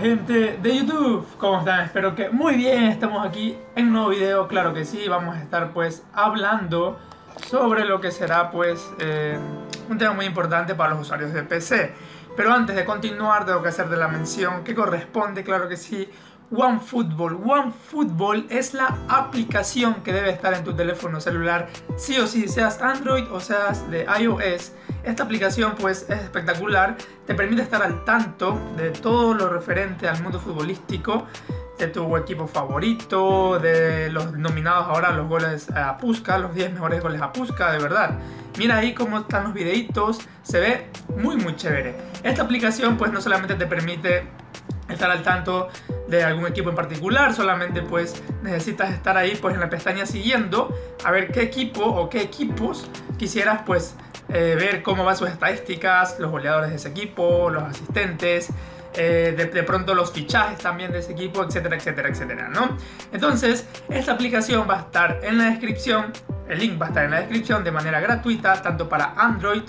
Gente de YouTube, ¿cómo están? Espero que muy bien. Estamos aquí en un nuevo video, claro que sí. Vamos a estar pues hablando sobre lo que será pues un tema muy importante para los usuarios de PC. Pero antes de continuar tengo que hacer de la mención que corresponde, claro que sí, OneFootball. OneFootball es la aplicación que debe estar en tu teléfono celular, sí o sí, seas Android o seas de iOS. Esta aplicación pues es espectacular, te permite estar al tanto de todo lo referente al mundo futbolístico, de tu equipo favorito, de los nominados ahora a los goles a Puska, los 10 mejores goles a Puska, de verdad. Mira ahí cómo están los videitos, se ve muy chévere. Esta aplicación pues no solamente te permite estar al tanto de algún equipo en particular, solamente pues necesitas estar ahí pues en la pestaña siguiendo a ver qué equipo o qué equipos quisieras pues ver cómo van sus estadísticas, los goleadores de ese equipo, los asistentes, de pronto los fichajes también de ese equipo, etcétera, etcétera, etcétera, ¿no? Entonces, esta aplicación va a estar en la descripción, el link va a estar en la descripción de manera gratuita, tanto para Android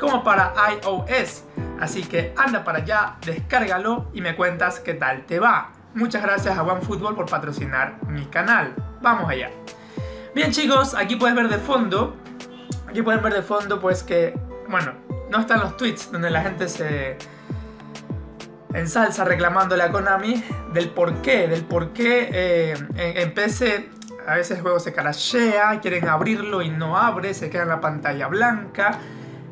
como para iOS. Así que anda para allá, descárgalo y me cuentas qué tal te va. Muchas gracias a OneFootball por patrocinar mi canal. Vamos allá. Bien chicos, aquí puedes ver de fondo, pues que, bueno, no están los tweets donde la gente se ensalza reclamándole a Konami del porqué, en PC a veces el juego se crashea, quieren abrirlo y no abre, se queda en la pantalla blanca,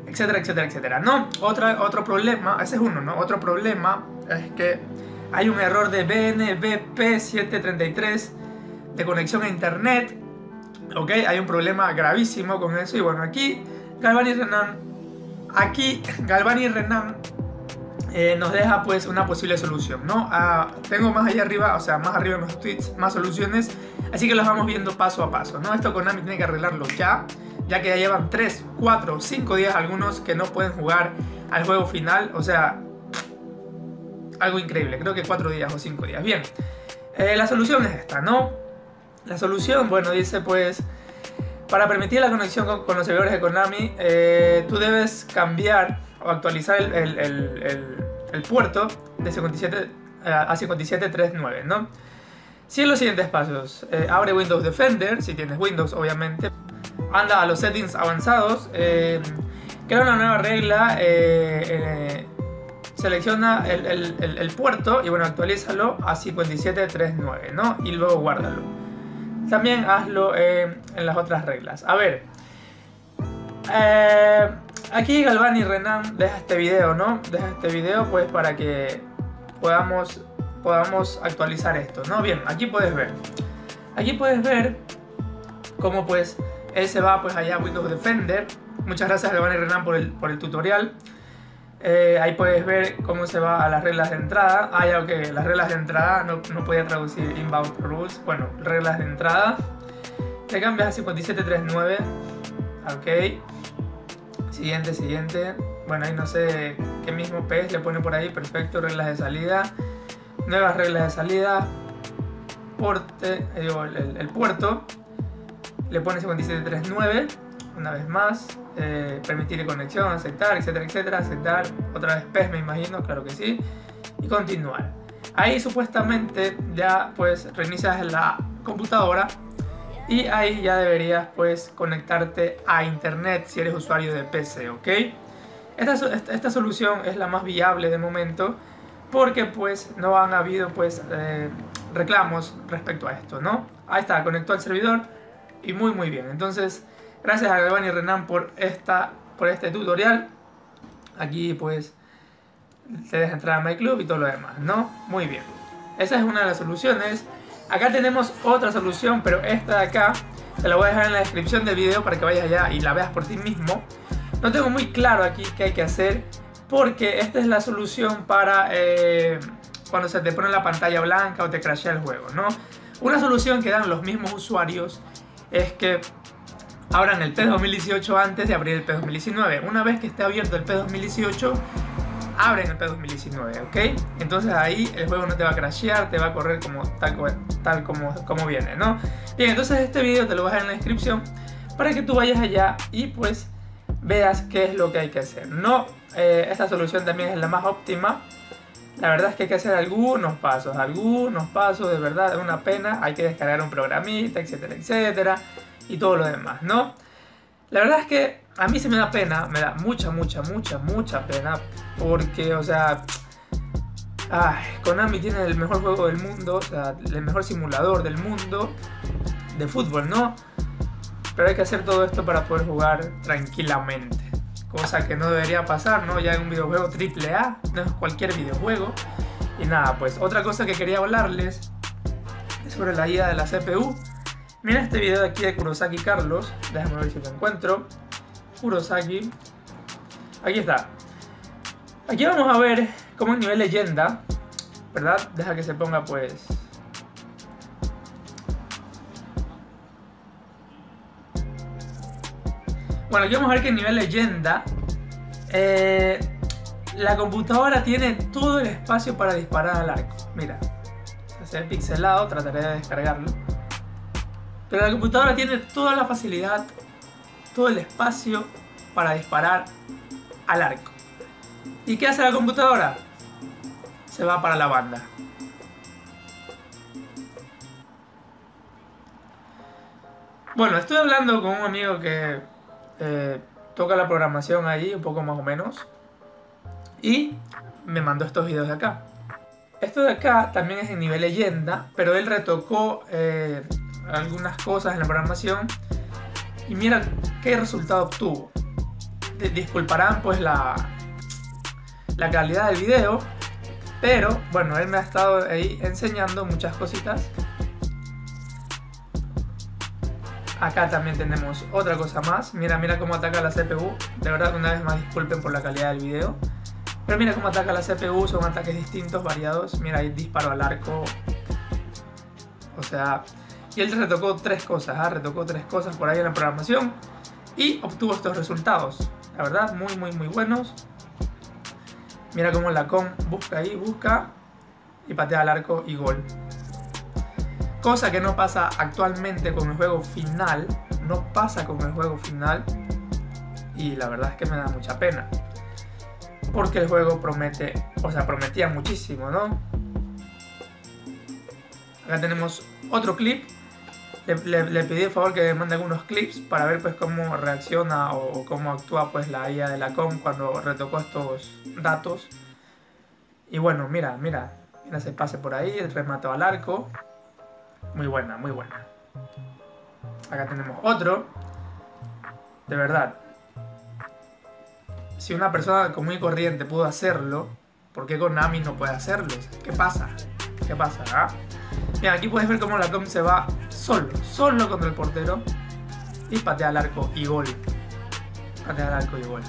etcétera, etcétera, etcétera. No, otro problema, ese es uno, ¿no? Otro problema es que hay un error de BNBP733 de conexión a internet, ¿ok? Hay un problema gravísimo con eso y bueno, aquí Galvani Renan nos deja pues una posible solución, ¿no? Tengo más allá arriba, o sea, más arriba en los tweets, más soluciones, así que las vamos viendo paso a paso, ¿no? Esto Konami tiene que arreglarlo ya que ya llevan 3, 4, 5 días algunos que no pueden jugar al juego final, o sea, algo increíble, creo que 4 días o 5 días. Bien, la solución es esta, ¿no? La solución, bueno, dice pues, para permitir la conexión con los servidores de Konami, tú debes cambiar o actualizar el puerto de 57 a 5739, ¿no? Sigue los siguientes pasos. Abre Windows Defender, si tienes Windows obviamente. Anda a los settings avanzados. Crea una nueva regla. Selecciona el puerto y bueno, actualízalo a 5739, ¿no? Y luego guárdalo. También hazlo en las otras reglas. A ver. Aquí Galvani Renan deja este video, ¿no? Deja este video pues para que podamos actualizar esto, ¿no? Bien, aquí puedes ver. Aquí puedes ver cómo pues él se va pues allá a Windows Defender. Muchas gracias Galvani Renan por el tutorial. Ahí puedes ver cómo se va a las reglas de entrada. Ah, ya, ok, las reglas de entrada. No podía traducir inbound rules. Bueno, reglas de entrada. Te cambias a 5739. Ok. Siguiente, siguiente. Bueno, ahí no sé qué mismo PES le pone por ahí. Perfecto, reglas de salida. Nuevas reglas de salida. el puerto, le pone 5739, una vez más, permitir conexión, aceptar, etcétera, etcétera, aceptar, otra vez PES me imagino, claro que sí, y continuar. Ahí supuestamente ya pues reinicias la computadora y ahí ya deberías pues conectarte a internet si eres usuario de PC, ¿ok? Esta solución es la más viable de momento porque pues no han habido pues reclamos respecto a esto, ¿no? Ahí está, conectó al servidor y muy bien. Entonces, gracias a Galvani Renan por este tutorial. Aquí pues te deja entrar a MyClub y todo lo demás, ¿no? Muy bien. Esa es una de las soluciones. Acá tenemos otra solución, pero esta de acá te la voy a dejar en la descripción del video para que vayas allá y la veas por ti mismo. No tengo muy claro aquí qué hay que hacer, porque esta es la solución para cuando se te pone la pantalla blanca o te crashea el juego, ¿no? Una solución que dan los mismos usuarios es que abran el PES 2018 antes de abrir el PES 2019. Una vez que esté abierto el PES 2018, abren el PES 2019, ¿ok? Entonces ahí el juego no te va a crashear, te va a correr como tal como viene, ¿no? Bien, entonces este video te lo voy a dejar en la descripción para que tú vayas allá y pues veas qué es lo que hay que hacer. No, esta solución también es la más óptima. La verdad es que hay que hacer algunos pasos, de verdad, es una pena. Hay que descargar un programita, etcétera, etcétera, y todo lo demás, ¿no? La verdad es que a mí se me da pena, me da mucha pena, porque, o sea, ay, Konami tiene el mejor juego del mundo, o sea, el mejor simulador del mundo de fútbol, ¿no? Pero hay que hacer todo esto para poder jugar tranquilamente, cosa que no debería pasar, ¿no? Ya en un videojuego AAA, no es cualquier videojuego. Y nada, pues otra cosa que quería hablarles es sobre la ida de la CPU. Mira este video de aquí de Kurosaki Carlos, déjame ver si lo encuentro. Kurosaki, aquí está. Aquí vamos a ver cómo en nivel leyenda, ¿verdad? Deja que se ponga pues... Bueno, aquí vamos a ver que en nivel leyenda la computadora tiene todo el espacio para disparar al arco. Mira, se ve pixelado, trataré de descargarlo. Pero la computadora tiene toda la facilidad, todo el espacio para disparar al arco. ¿Y qué hace la computadora? Se va para la banda. Bueno, estoy hablando con un amigo que... toca la programación ahí un poco más o menos y me mandó estos videos de acá. Esto de acá también es en nivel leyenda, pero él retocó algunas cosas en la programación y mira qué resultado obtuvo. Disculparán pues la calidad del video, pero bueno, él me ha estado ahí enseñando muchas cositas. Acá también tenemos otra cosa más. Mira cómo ataca la CPU. De verdad, una vez más, disculpen por la calidad del video. Pero mira cómo ataca la CPU. Son ataques distintos, variados. Mira, ahí disparo al arco. O sea... Y él retocó tres cosas. Retocó tres cosas por ahí en la programación. Y obtuvo estos resultados. La verdad, muy buenos. Mira cómo la con busca ahí, busca. Y patea al arco y gol. Cosa que no pasa actualmente con el juego final, no pasa con el juego final, y la verdad es que me da mucha pena, porque el juego promete, o sea, prometía muchísimo, ¿no? Acá tenemos otro clip, le pedí por favor que me mande algunos clips para ver pues cómo reacciona o cómo actúa pues la IA de la COM cuando retocó estos datos. Y bueno, mira ese pase por ahí, el remate al arco. Muy buena. Acá tenemos otro. De verdad, si una persona común y corriente pudo hacerlo, ¿por qué Konami no puede hacerlo? ¿Qué pasa? ¿Qué pasa? ¿Ah? Mira, aquí puedes ver cómo la COM se va solo contra el portero y patea al arco y gol. Patea al arco y gol.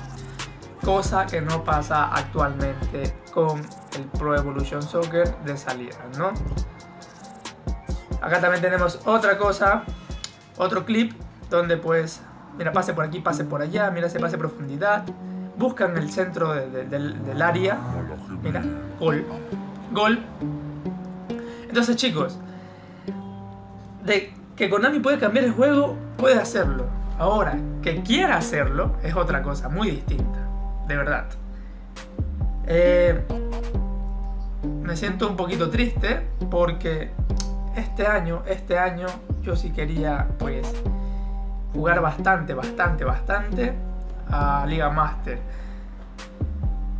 Cosa que no pasa actualmente con el Pro Evolution Soccer de salida, ¿no? Acá también tenemos otra cosa, otro clip, donde pues, mira, pase por aquí, pase por allá, mira, se pase profundidad, buscan el centro del área, mira, gol, gol. Entonces chicos, de que Konami puede cambiar el juego, puede hacerlo. Ahora, que quiera hacerlo es otra cosa muy distinta, de verdad. Me siento un poquito triste porque este año yo sí quería pues jugar bastante a Liga Master.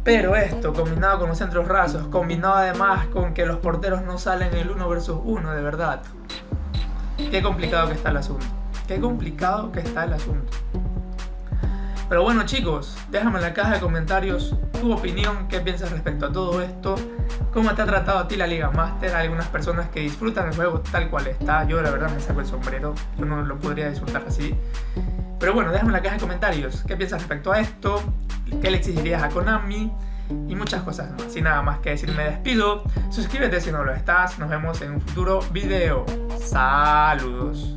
Pero esto, combinado con los centros rasos, combinado además con que los porteros no salen el 1 versus 1, de verdad. Qué complicado que está el asunto. Qué complicado que está el asunto. Pero bueno chicos, déjame en la caja de comentarios tu opinión, qué piensas respecto a todo esto, cómo te ha tratado a ti la Liga Master. Hay algunas personas que disfrutan el juego tal cual está, yo la verdad me saco el sombrero, yo no lo podría disfrutar así. Pero bueno, déjame en la caja de comentarios qué piensas respecto a esto, qué le exigirías a Konami y muchas cosas más. Sin nada más que decir me despido, suscríbete si no lo estás, nos vemos en un futuro video. Saludos.